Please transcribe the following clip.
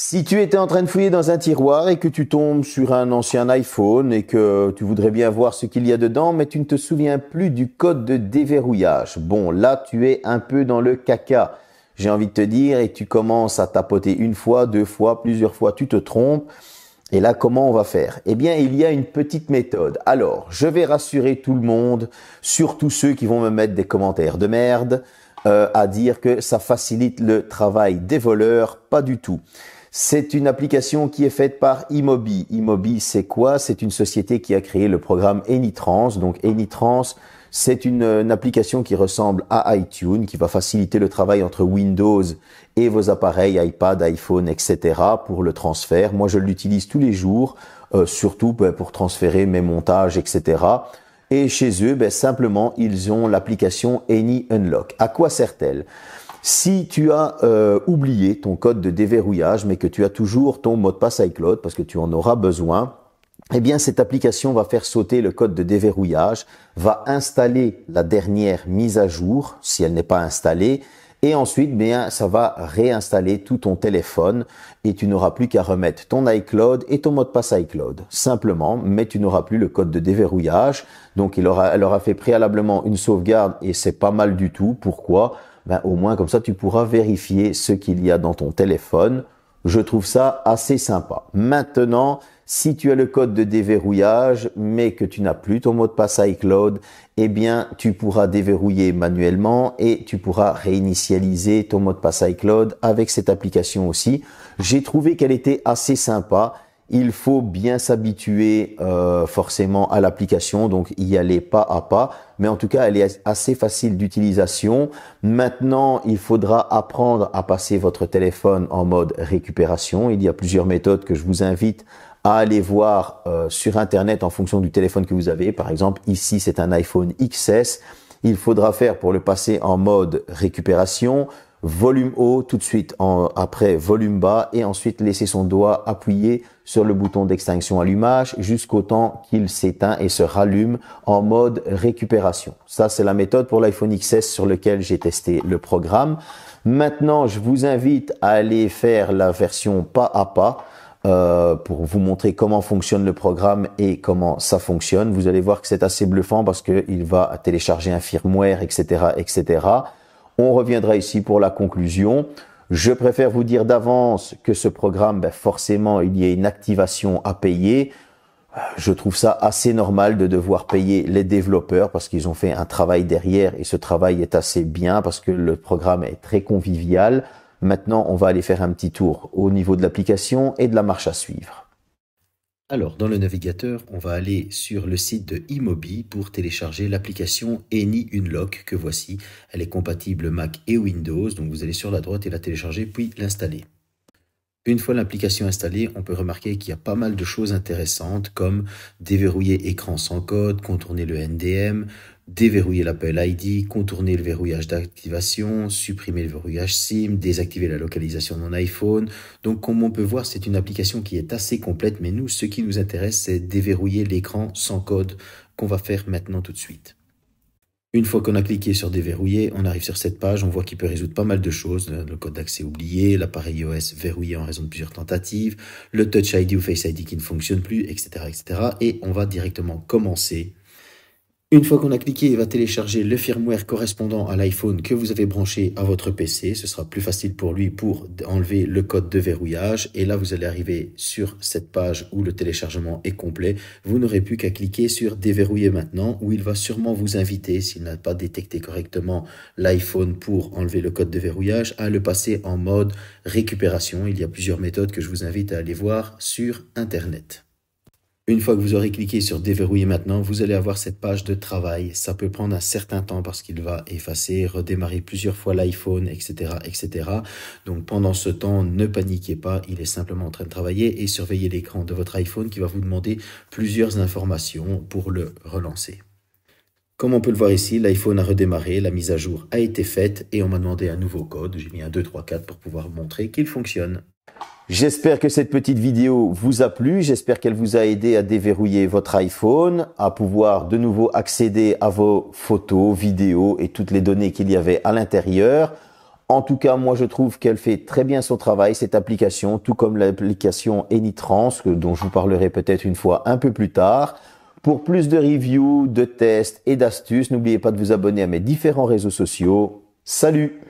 Si tu étais en train de fouiller dans un tiroir et que tu tombes sur un ancien iPhone et que tu voudrais bien voir ce qu'il y a dedans, mais tu ne te souviens plus du code de déverrouillage. Bon, là, tu es un peu dans le caca, j'ai envie de te dire, et tu commences à tapoter une fois, deux fois, plusieurs fois, tu te trompes. Et là, comment on va faire? Eh bien, il y a une petite méthode. Alors, je vais rassurer tout le monde, surtout ceux qui vont me mettre des commentaires de merde, à dire que ça facilite le travail des voleurs. Pas du tout. C'est une application qui est faite par iMobie. iMobie, c'est quoi? C'est une société qui a créé le programme AnyTrans. Donc AnyTrans, c'est une application qui ressemble à iTunes, qui va faciliter le travail entre Windows et vos appareils iPad, iPhone, etc. pour le transfert. Moi, je l'utilise tous les jours, surtout pour transférer mes montages, etc. Et chez eux, simplement, ils ont l'application AnyUnlock. À quoi sert-elle? Si tu as oublié ton code de déverrouillage, mais que tu as toujours ton mot de passe iCloud parce que tu en auras besoin, eh bien cette application va faire sauter le code de déverrouillage, va installer la dernière mise à jour si elle n'est pas installée, et ensuite ça va réinstaller tout ton téléphone et tu n'auras plus qu'à remettre ton iCloud et ton mot de passe iCloud simplement, mais tu n'auras plus le code de déverrouillage. Donc elle aura fait préalablement une sauvegarde et c'est pas mal du tout. Pourquoi? Au moins comme ça tu pourras vérifier ce qu'il y a dans ton téléphone. Je trouve ça assez sympa. Maintenant, si tu as le code de déverrouillage mais que tu n'as plus ton mot de passe iCloud, eh bien tu pourras déverrouiller manuellement et tu pourras réinitialiser ton mot de passe iCloud avec cette application aussi. J'ai trouvé qu'elle était assez sympa. Il faut bien s'habituer forcément à l'application, donc y aller pas à pas. Mais en tout cas, elle est assez facile d'utilisation. Maintenant, il faudra apprendre à passer votre téléphone en mode récupération. Il y a plusieurs méthodes que je vous invite à aller voir sur Internet en fonction du téléphone que vous avez. Par exemple, ici, c'est un iPhone XS. Il faudra faire pour le passer en mode récupération. Volume haut, tout de suite après volume bas, et ensuite laisser son doigt appuyer sur le bouton d'extinction allumage jusqu'au temps qu'il s'éteint et se rallume en mode récupération. Ça, c'est la méthode pour l'iPhone XS sur lequel j'ai testé le programme. Maintenant, je vous invite à aller faire la version pas à pas pour vous montrer comment fonctionne le programme et comment ça fonctionne. Vous allez voir que c'est assez bluffant parce qu'il va télécharger un firmware, etc., etc. On reviendra ici pour la conclusion. Je préfère vous dire d'avance que ce programme, forcément, il y a une activation à payer. Je trouve ça assez normal de devoir payer les développeurs parce qu'ils ont fait un travail derrière et ce travail est assez bien parce que le programme est très convivial. Maintenant, on va aller faire un petit tour au niveau de l'application et de la marche à suivre. Alors, dans le navigateur, on va aller sur le site de iMobie pour télécharger l'application AnyUnlock que voici. Elle est compatible Mac et Windows, donc vous allez sur la droite et la télécharger, puis l'installer. Une fois l'application installée, on peut remarquer qu'il y a pas mal de choses intéressantes comme déverrouiller écran sans code, contourner le NDM, déverrouiller l'Apple ID, contourner le verrouillage d'activation, supprimer le verrouillage SIM, désactiver la localisation de mon iPhone. Donc comme on peut voir, c'est une application qui est assez complète, mais nous, ce qui nous intéresse, c'est déverrouiller l'écran sans code qu'on va faire maintenant tout de suite. Une fois qu'on a cliqué sur déverrouiller, on arrive sur cette page, on voit qu'il peut résoudre pas mal de choses, le code d'accès oublié, l'appareil iOS verrouillé en raison de plusieurs tentatives, le Touch ID ou Face ID qui ne fonctionne plus, etc., etc. Et on va directement commencer. Une fois qu'on a cliqué, il va télécharger le firmware correspondant à l'iPhone que vous avez branché à votre PC. Ce sera plus facile pour lui pour enlever le code de verrouillage. Et là, vous allez arriver sur cette page où le téléchargement est complet. Vous n'aurez plus qu'à cliquer sur « Déverrouiller maintenant » où il va sûrement vous inviter, s'il n'a pas détecté correctement l'iPhone pour enlever le code de verrouillage, à le passer en mode récupération. Il y a plusieurs méthodes que je vous invite à aller voir sur Internet. Une fois que vous aurez cliqué sur « Déverrouiller maintenant », vous allez avoir cette page de travail. Ça peut prendre un certain temps parce qu'il va effacer, redémarrer plusieurs fois l'iPhone, etc., etc. Donc pendant ce temps, ne paniquez pas, il est simplement en train de travailler et surveillez l'écran de votre iPhone qui va vous demander plusieurs informations pour le relancer. Comme on peut le voir ici, l'iPhone a redémarré, la mise à jour a été faite et on m'a demandé un nouveau code. J'ai mis un 234 pour pouvoir montrer qu'il fonctionne. J'espère que cette petite vidéo vous a plu, j'espère qu'elle vous a aidé à déverrouiller votre iPhone, à pouvoir de nouveau accéder à vos photos, vidéos et toutes les données qu'il y avait à l'intérieur. En tout cas, moi, je trouve qu'elle fait très bien son travail, cette application, tout comme l'application AnyTrans, dont je vous parlerai peut-être une fois un peu plus tard. Pour plus de reviews, de tests et d'astuces, n'oubliez pas de vous abonner à mes différents réseaux sociaux. Salut!